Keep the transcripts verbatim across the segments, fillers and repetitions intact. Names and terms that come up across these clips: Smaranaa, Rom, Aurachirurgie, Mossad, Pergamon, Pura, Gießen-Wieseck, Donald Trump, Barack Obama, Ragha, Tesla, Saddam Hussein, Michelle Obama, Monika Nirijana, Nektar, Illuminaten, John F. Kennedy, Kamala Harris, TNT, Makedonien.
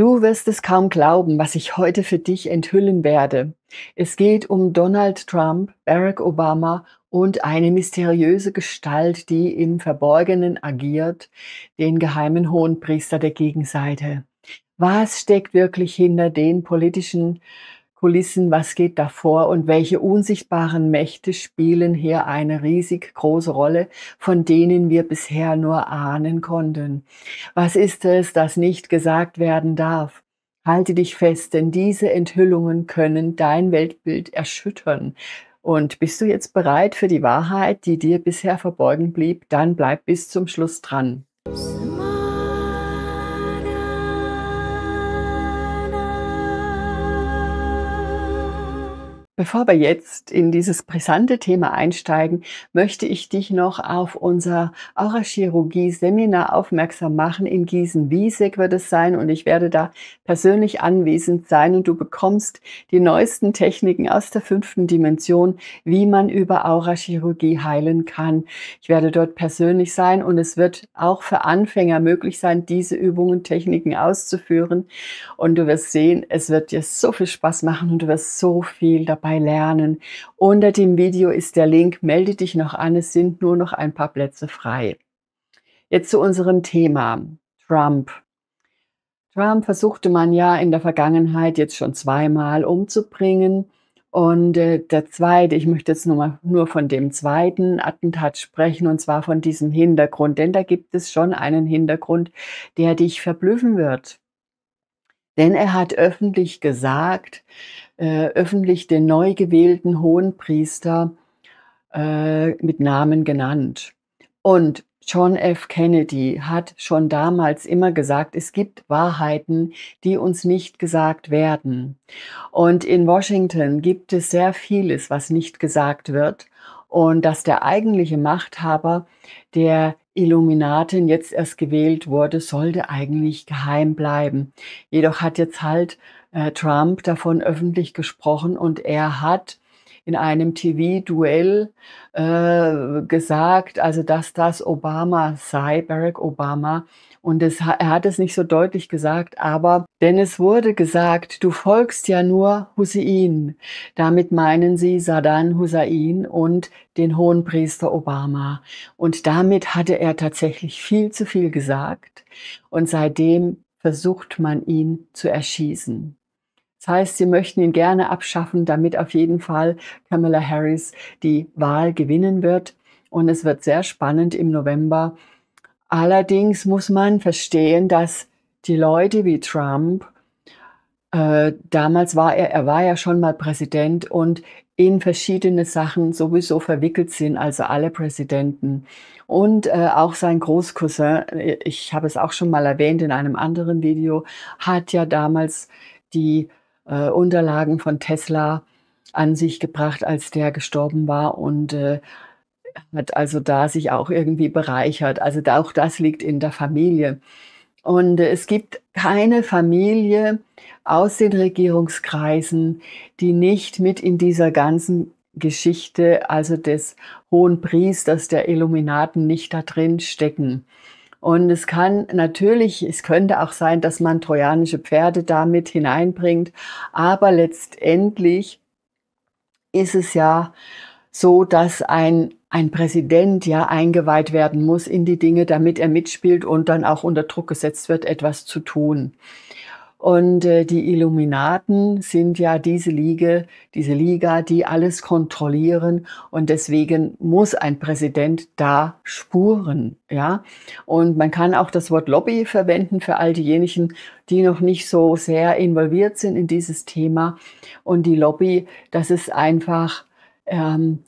Du wirst es kaum glauben, was ich heute für dich enthüllen werde. Es geht um Donald Trump, Barack Obama und eine mysteriöse Gestalt, die im Verborgenen agiert, den geheimen Hohenpriester der Gegenseite. Was steckt wirklich hinter den politischen Kulissen? Was geht davor und welche unsichtbaren Mächte spielen hier eine riesig große Rolle, von denen wir bisher nur ahnen konnten? Was ist es, das nicht gesagt werden darf? Halte dich fest, denn diese Enthüllungen können dein Weltbild erschüttern. Und bist du jetzt bereit für die Wahrheit, die dir bisher verborgen blieb? Dann bleib bis zum Schluss dran. Bevor wir jetzt in dieses brisante Thema einsteigen, möchte ich dich noch auf unser Aurachirurgie-Seminar aufmerksam machen. In Gießen-Wieseck wird es sein und ich werde da persönlich anwesend sein und du bekommst die neuesten Techniken aus der fünften Dimension, wie man über Aurachirurgie heilen kann. Ich werde dort persönlich sein und es wird auch für Anfänger möglich sein, diese Übungen, Techniken auszuführen. Und du wirst sehen, es wird dir so viel Spaß machen und du wirst so viel dabei lernen. Unter dem Video ist der Link, melde dich noch an, es sind nur noch ein paar Plätze frei. Jetzt zu unserem Thema, Trump. Trump versuchte man ja in der Vergangenheit jetzt schon zweimal umzubringen und äh, der zweite, ich möchte jetzt nur, mal, nur von dem zweiten Attentat sprechen und zwar von diesem Hintergrund, denn da gibt es schon einen Hintergrund, der dich verblüffen wird. Denn er hat öffentlich gesagt, äh, öffentlich den neu gewählten Hohenpriester äh, mit Namen genannt. Und John F. Kennedy hat schon damals immer gesagt, es gibt Wahrheiten, die uns nicht gesagt werden. Und in Washington gibt es sehr vieles, was nicht gesagt wird. Und dass der eigentliche Machthaber der Illuminaten jetzt erst gewählt wurde, sollte eigentlich geheim bleiben. Jedoch hat jetzt halt äh, Trump davon öffentlich gesprochen und er hat in einem T V-Duell äh, gesagt, also dass das Obama sei, Barack Obama. Und es, er hat es nicht so deutlich gesagt, aber denn es wurde gesagt, du folgst ja nur Hussein. Damit meinen sie Saddam Hussein und den Hohenpriester Obama. Und damit hatte er tatsächlich viel zu viel gesagt. Und seitdem versucht man ihn zu erschießen. Das heißt, sie möchten ihn gerne abschaffen, damit auf jeden Fall Kamala Harris die Wahl gewinnen wird. Und es wird sehr spannend im November. Allerdings muss man verstehen, dass die Leute wie Trump, äh, damals war er, er war ja schon mal Präsident und in verschiedene Sachen sowieso verwickelt sind, also alle Präsidenten. Und äh, auch sein Großcousin, ich habe es auch schon mal erwähnt in einem anderen Video, hat ja damals die Äh, Unterlagen von Tesla an sich gebracht, als der gestorben war und äh, hat also da sich auch irgendwie bereichert. Also da, auch das liegt in der Familie. Und äh, es gibt keine Familie aus den Regierungskreisen, die nicht mit in dieser ganzen Geschichte, also des Hohenpriesters, der Illuminaten, nicht da drin stecken. Und es kann natürlich, es könnte auch sein, dass man trojanische Pferde damit hineinbringt, aber letztendlich ist es ja so, dass ein, ein Präsident ja eingeweiht werden muss in die Dinge, damit er mitspielt und dann auch unter Druck gesetzt wird, etwas zu tun. Und äh, die Illuminaten sind ja diese Liga, diese Liga, die alles kontrollieren und deswegen muss ein Präsident da spuren, ja. Und man kann auch das Wort Lobby verwenden für all diejenigen, die noch nicht so sehr involviert sind in dieses Thema. Und die Lobby, das ist einfach ähm,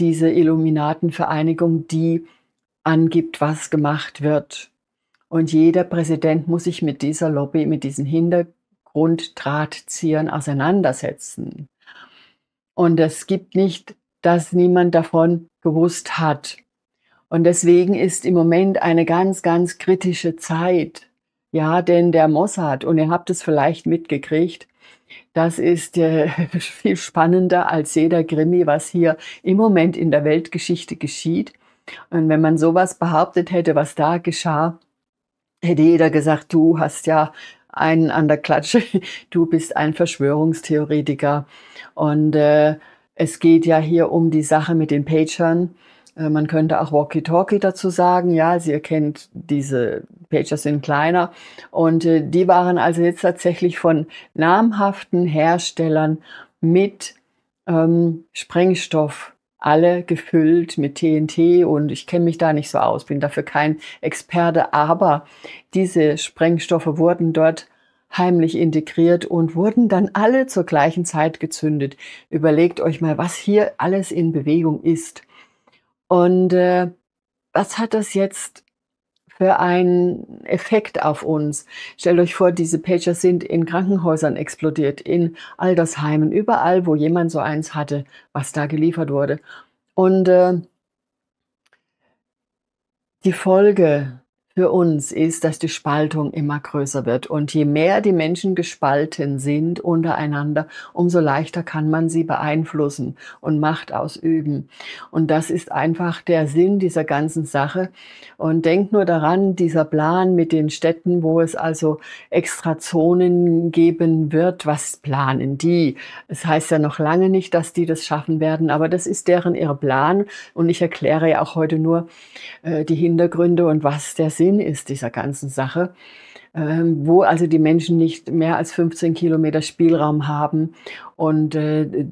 diese Illuminatenvereinigung, die angibt, was gemacht wird. Und jeder Präsident muss sich mit dieser Lobby, mit diesen Hintergrunddrahtziehern auseinandersetzen. Und es gibt nicht, dass niemand davon gewusst hat. Und deswegen ist im Moment eine ganz, ganz kritische Zeit. Ja, denn der Mossad, und ihr habt es vielleicht mitgekriegt, das ist äh, viel spannender als jeder Krimi, was hier im Moment in der Weltgeschichte geschieht. Und wenn man sowas behauptet hätte, was da geschah, hätte jeder gesagt, du hast ja einen an der Klatsche, du bist ein Verschwörungstheoretiker. Und äh, es geht ja hier um die Sache mit den Pagern. Äh, man könnte auch Walkie-Talkie dazu sagen. Ja, also ihr kennt, diese Pager sind kleiner. Und äh, die waren also jetzt tatsächlich von namhaften Herstellern mit ähm, Sprengstoff alle gefüllt mit T N T, und ich kenne mich da nicht so aus, bin dafür kein Experte, aber diese Sprengstoffe wurden dort heimlich integriert und wurden dann alle zur gleichen Zeit gezündet. Überlegt euch mal, was hier alles in Bewegung ist. Und äh, was hat das jetzt für einen Effekt auf uns? Stellt euch vor, diese Pager sind in Krankenhäusern explodiert, in Altersheimen, überall, wo jemand so eins hatte, was da geliefert wurde. Und äh, die Folge für uns ist, dass die Spaltung immer größer wird. Und je mehr die Menschen gespalten sind untereinander, umso leichter kann man sie beeinflussen und Macht ausüben. Und das ist einfach der Sinn dieser ganzen Sache. Und denkt nur daran, dieser Plan mit den Städten, wo es also extra Zonen geben wird, was planen die? Es heißt ja noch lange nicht, dass die das schaffen werden, aber das ist deren ihr Plan. Und ich erkläre ja auch heute nur äh, die Hintergründe und was der Sinn ist dieser ganzen Sache, wo also die Menschen nicht mehr als fünfzehn Kilometer Spielraum haben und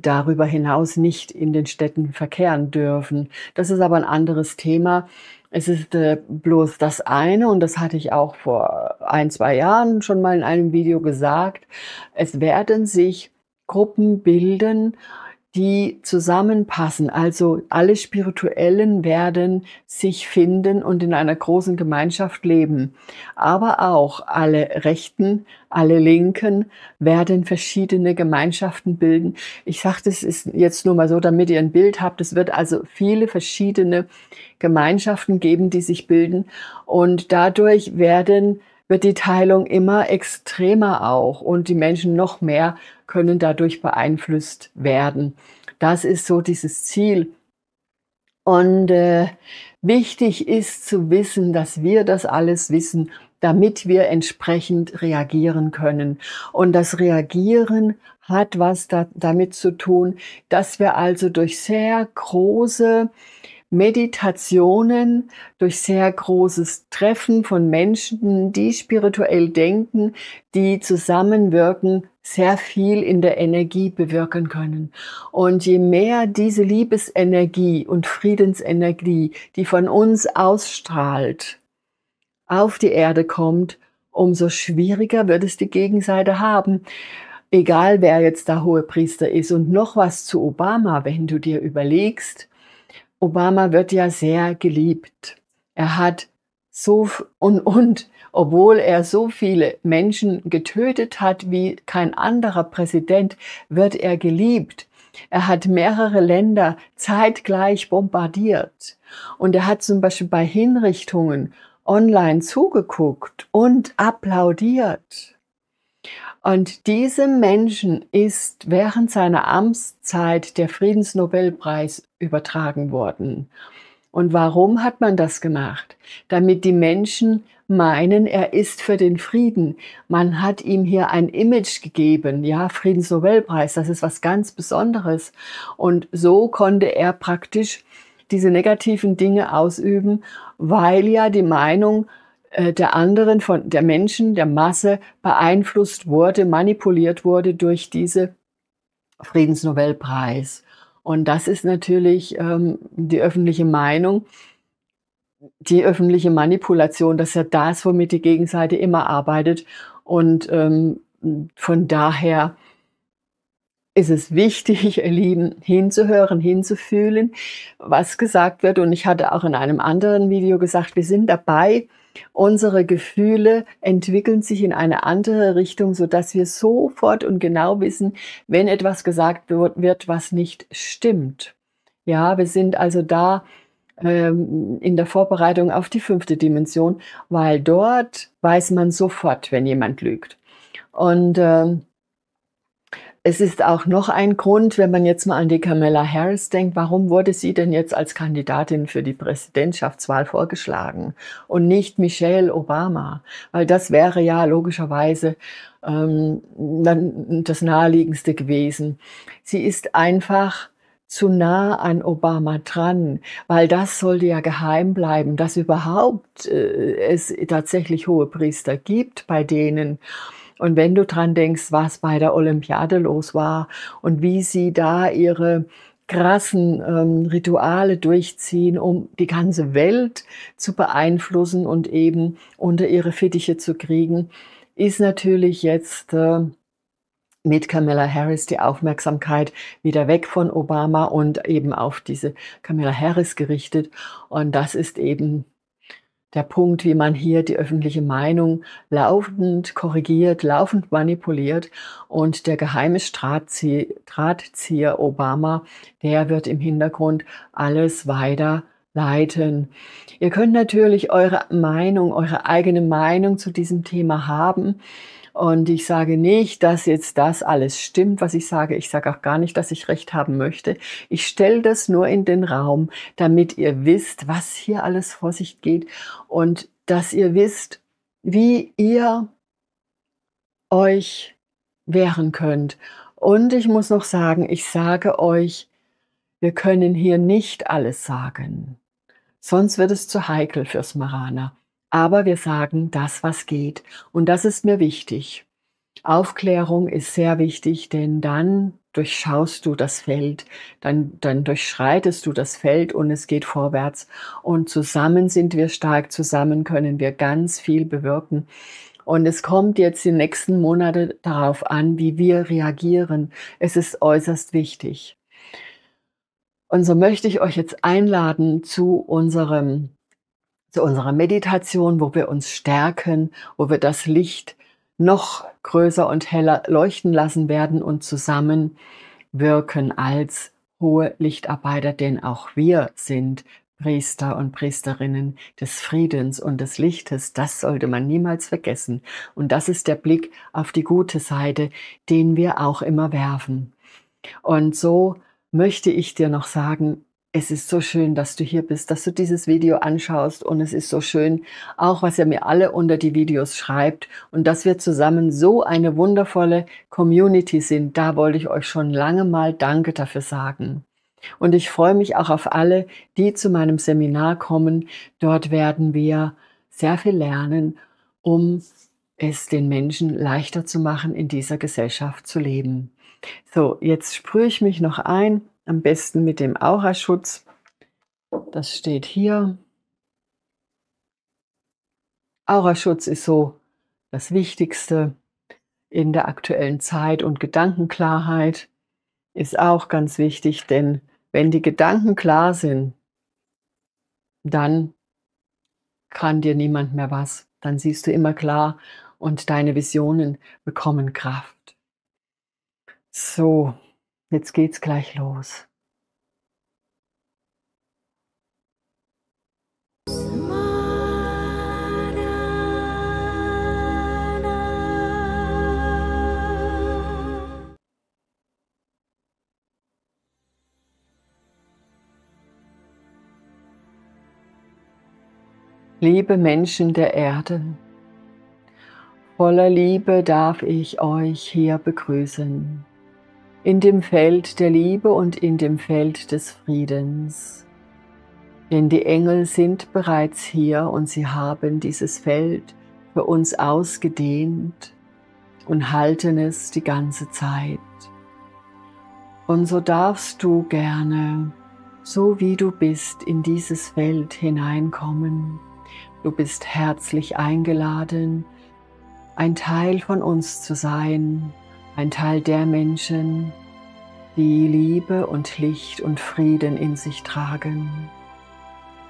darüber hinaus nicht in den Städten verkehren dürfen. Das ist aber ein anderes Thema. Es ist bloß das eine, und das hatte ich auch vor ein, zwei Jahren schon mal in einem Video gesagt, es werden sich Gruppen bilden, die zusammenpassen. Also alle Spirituellen werden sich finden und in einer großen Gemeinschaft leben. Aber auch alle Rechten, alle Linken werden verschiedene Gemeinschaften bilden. Ich sage, das ist jetzt nur mal so, damit ihr ein Bild habt. Es wird also viele verschiedene Gemeinschaften geben, die sich bilden. Und dadurch werden wird die Teilung immer extremer auch, und die Menschen noch mehr können dadurch beeinflusst werden. Das ist so dieses Ziel. Und äh, wichtig ist zu wissen, dass wir das alles wissen, damit wir entsprechend reagieren können. Und das Reagieren hat was da, damit zu tun, dass wir also durch sehr große Meditationen, durch sehr großes Treffen von Menschen, die spirituell denken, die zusammenwirken, sehr viel in der Energie bewirken können. Und je mehr diese Liebesenergie und Friedensenergie, die von uns ausstrahlt, auf die Erde kommt, umso schwieriger wird es die Gegenseite haben. Egal, wer jetzt der Hohepriester ist. Und noch was zu Obama, wenn du dir überlegst, Obama wird ja sehr geliebt. Er hat so und und, obwohl er so viele Menschen getötet hat wie kein anderer Präsident, wird er geliebt. Er hat mehrere Länder zeitgleich bombardiert. Und er hat zum Beispiel bei Hinrichtungen online zugeguckt und applaudiert. Und diesem Menschen ist während seiner Amtszeit der Friedensnobelpreis übertragen worden. Und warum hat man das gemacht? Damit die Menschen meinen, er ist für den Frieden. Man hat ihm hier ein Image gegeben. Ja, Friedensnobelpreis, das ist was ganz Besonderes. Und so konnte er praktisch diese negativen Dinge ausüben, weil ja die Meinung der anderen, von der Menschen, der Masse beeinflusst wurde, manipuliert wurde durch diese Friedensnobelpreis. Und das ist natürlich ähm, die öffentliche Meinung, die öffentliche Manipulation, das ist ja das, womit die Gegenseite immer arbeitet. Und ähm, von daher ist es wichtig, ihr Lieben, hinzuhören, hinzufühlen, was gesagt wird. Und ich hatte auch in einem anderen Video gesagt, wir sind dabei, unsere Gefühle entwickeln sich in eine andere Richtung, sodass wir sofort und genau wissen, wenn etwas gesagt wird, was nicht stimmt. Ja, wir sind also da ähm, in der Vorbereitung auf die fünfte Dimension, weil dort weiß man sofort, wenn jemand lügt. Und ähm, Es ist auch noch ein Grund, wenn man jetzt mal an die Kamala Harris denkt, warum wurde sie denn jetzt als Kandidatin für die Präsidentschaftswahl vorgeschlagen und nicht Michelle Obama? Weil das wäre ja logischerweise ähm, dann das Naheliegendste gewesen. Sie ist einfach zu nah an Obama dran, weil das sollte ja geheim bleiben, dass überhaupt äh, es tatsächlich Hohepriester gibt bei denen. Und wenn du dran denkst, was bei der Olympiade los war und wie sie da ihre krassen ähm, Rituale durchziehen, um die ganze Welt zu beeinflussen und eben unter ihre Fittiche zu kriegen, ist natürlich jetzt äh, mit Kamala Harris die Aufmerksamkeit wieder weg von Obama und eben auf diese Kamala Harris gerichtet. Und das ist eben der Punkt, wie man hier die öffentliche Meinung laufend korrigiert, laufend manipuliert. Und der geheime Drahtzieher Obama, der wird im Hintergrund alles weiter leiten. Ihr könnt natürlich eure Meinung, eure eigene Meinung zu diesem Thema haben. Und ich sage nicht, dass jetzt das alles stimmt, was ich sage. Ich sage auch gar nicht, dass ich recht haben möchte. Ich stelle das nur in den Raum, damit ihr wisst, was hier alles vor sich geht und dass ihr wisst, wie ihr euch wehren könnt. Und ich muss noch sagen, ich sage euch, wir können hier nicht alles sagen. Sonst wird es zu heikel für Smaranaa. Aber wir sagen das, was geht. Und das ist mir wichtig. Aufklärung ist sehr wichtig, denn dann durchschaust du das Feld, dann, dann durchschreitest du das Feld und es geht vorwärts. Und zusammen sind wir stark, zusammen können wir ganz viel bewirken. Und es kommt jetzt die nächsten Monate darauf an, wie wir reagieren. Es ist äußerst wichtig. Und so möchte ich euch jetzt einladen zu unserem zu unserer Meditation, wo wir uns stärken, wo wir das Licht noch größer und heller leuchten lassen werden und zusammen wirken als hohe Lichtarbeiter, denn auch wir sind Priester und Priesterinnen des Friedens und des Lichtes. Das sollte man niemals vergessen. Und das ist der Blick auf die gute Seite, den wir auch immer werfen. Und so möchte ich dir noch sagen, es ist so schön, dass du hier bist, dass du dieses Video anschaust und es ist so schön, auch was ihr mir alle unter die Videos schreibt und dass wir zusammen so eine wundervolle Community sind. Da wollte ich euch schon lange mal Danke dafür sagen. Und ich freue mich auch auf alle, die zu meinem Seminar kommen. Dort werden wir sehr viel lernen, um es den Menschen leichter zu machen, in dieser Gesellschaft zu leben. So, jetzt sprühe ich mich noch ein. Am besten mit dem Auraschutz. Das steht hier. Auraschutz ist so das Wichtigste in der aktuellen Zeit und Gedankenklarheit ist auch ganz wichtig, denn wenn die Gedanken klar sind, dann kann dir niemand mehr was. Dann siehst du immer klar und deine Visionen bekommen Kraft. So. Jetzt geht's gleich los. Liebe Menschen der Erde, voller Liebe darf ich euch hier begrüßen. In dem Feld der Liebe und in dem Feld des Friedens. Denn die Engel sind bereits hier und sie haben dieses Feld für uns ausgedehnt und halten es die ganze Zeit. Und so darfst du gerne, so wie du bist, in dieses Feld hineinkommen. Du bist herzlich eingeladen, ein Teil von uns zu sein. Ein Teil der Menschen, die Liebe und Licht und Frieden in sich tragen.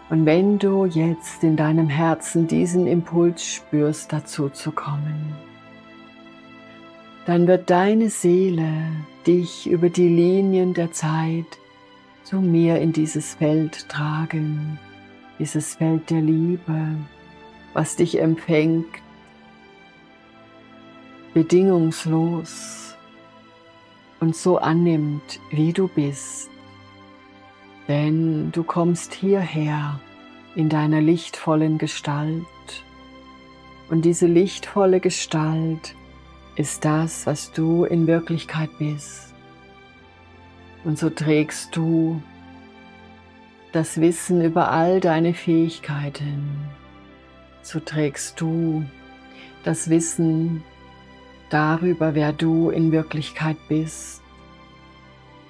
Und wenn du jetzt in deinem Herzen diesen Impuls spürst, dazu zu kommen, dann wird deine Seele dich über die Linien der Zeit zu mir in dieses Feld tragen, dieses Feld der Liebe, was dich empfängt, bedingungslos, und so annimmt, wie du bist. Denn du kommst hierher in deiner lichtvollen Gestalt. Und diese lichtvolle Gestalt ist das, was du in Wirklichkeit bist. Und so trägst du das Wissen über all deine Fähigkeiten. So trägst du das Wissen darüber, wer du in Wirklichkeit bist.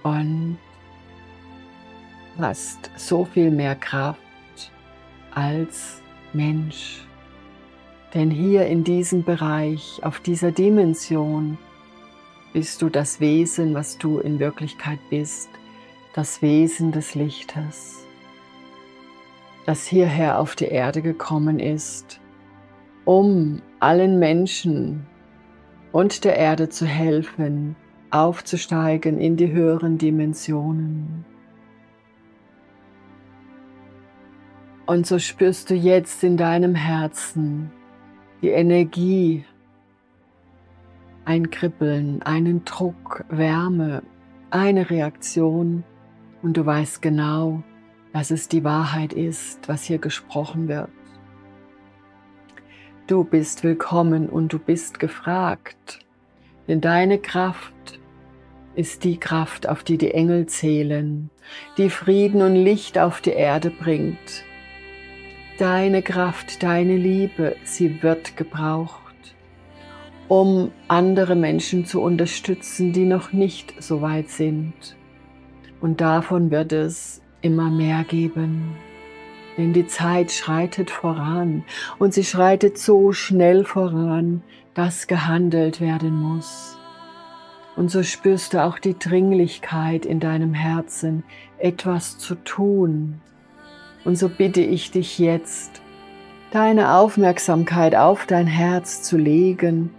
Und hast so viel mehr Kraft als Mensch. Denn hier in diesem Bereich, auf dieser Dimension, bist du das Wesen, was du in Wirklichkeit bist, das Wesen des Lichtes, das hierher auf die Erde gekommen ist, um allen Menschen und der Erde zu helfen, aufzusteigen in die höheren Dimensionen. Und so spürst du jetzt in deinem Herzen die Energie, ein Kribbeln, einen Druck, Wärme, eine Reaktion, und du weißt genau, dass es die Wahrheit ist, was hier gesprochen wird. Du bist willkommen und du bist gefragt, denn deine Kraft ist die Kraft, auf die die Engel zählen, die Frieden und Licht auf die Erde bringt. Deine Kraft, deine Liebe, sie wird gebraucht, um andere Menschen zu unterstützen, die noch nicht so weit sind. Und davon wird es immer mehr geben. Denn die Zeit schreitet voran und sie schreitet so schnell voran, dass gehandelt werden muss. Und so spürst du auch die Dringlichkeit in deinem Herzen, etwas zu tun. Und so bitte ich dich jetzt, deine Aufmerksamkeit auf dein Herz zu legen,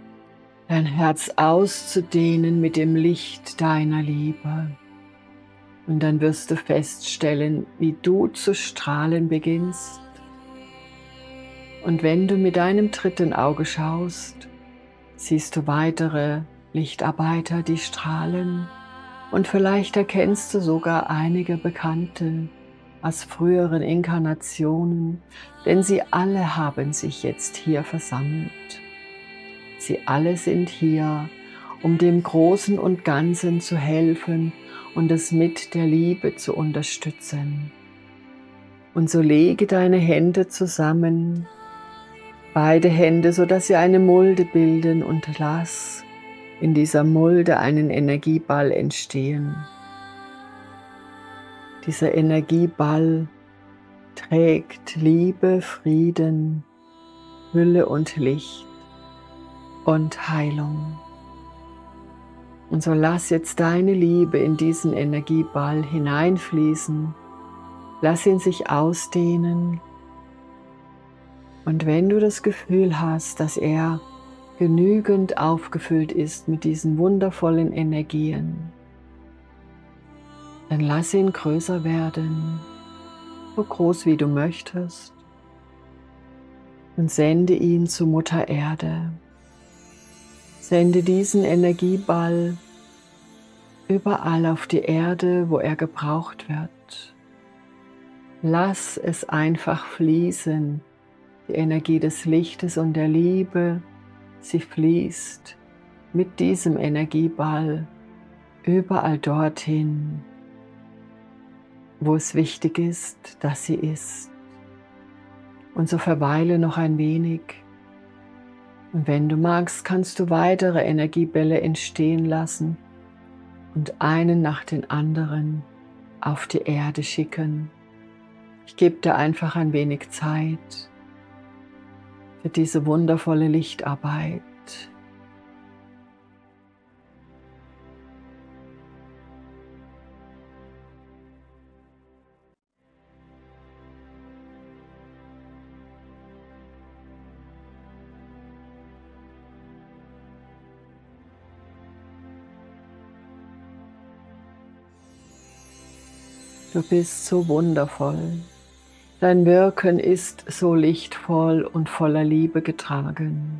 dein Herz auszudehnen mit dem Licht deiner Liebe. Und dann wirst du feststellen, wie du zu strahlen beginnst. Und wenn du mit deinem dritten Auge schaust, siehst du weitere Lichtarbeiter, die strahlen. Und vielleicht erkennst du sogar einige Bekannte aus früheren Inkarnationen, denn sie alle haben sich jetzt hier versammelt. Sie alle sind hier, um dem Großen und Ganzen zu helfen und es mit der Liebe zu unterstützen. Und so lege deine Hände zusammen, beide Hände, sodass sie eine Mulde bilden, und lass in dieser Mulde einen Energieball entstehen. Dieser Energieball trägt Liebe, Frieden, Hülle und Licht und Heilung. Und so lass jetzt deine Liebe in diesen Energieball hineinfließen. Lass ihn sich ausdehnen. Und wenn du das Gefühl hast, dass er genügend aufgefüllt ist mit diesen wundervollen Energien, dann lass ihn größer werden, so groß wie du möchtest, und sende ihn zu Mutter Erde. Sende diesen Energieball überall auf die Erde, wo er gebraucht wird. Lass es einfach fließen, die Energie des Lichtes und der Liebe, sie fließt mit diesem Energieball überall dorthin, wo es wichtig ist, dass sie ist. Und so verweile noch ein wenig. Und wenn du magst, kannst du weitere Energiebälle entstehen lassen und einen nach den anderen auf die Erde schicken. Ich gebe dir einfach ein wenig Zeit für diese wundervolle Lichtarbeit. Du bist so wundervoll. Dein Wirken ist so lichtvoll und voller Liebe getragen.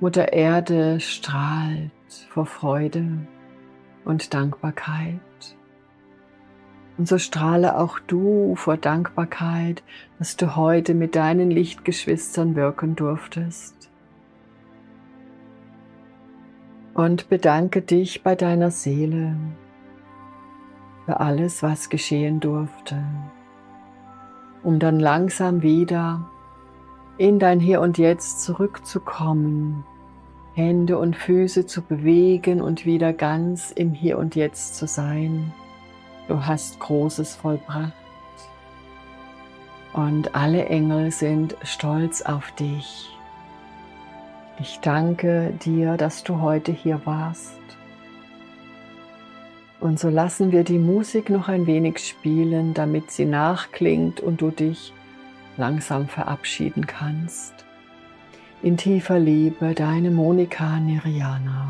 Mutter Erde strahlt vor Freude und Dankbarkeit. Und so strahle auch du vor Dankbarkeit, dass du heute mit deinen Lichtgeschwistern wirken durftest. Und bedanke dich bei deiner Seele für alles, was geschehen durfte, um dann langsam wieder in dein Hier und Jetzt zurückzukommen, Hände und Füße zu bewegen und wieder ganz im Hier und Jetzt zu sein. Du hast Großes vollbracht und alle Engel sind stolz auf dich. Ich danke dir, dass du heute hier warst. Und so lassen wir die Musik noch ein wenig spielen, damit sie nachklingt und du dich langsam verabschieden kannst. In tiefer Liebe, deine Monika Nirijana.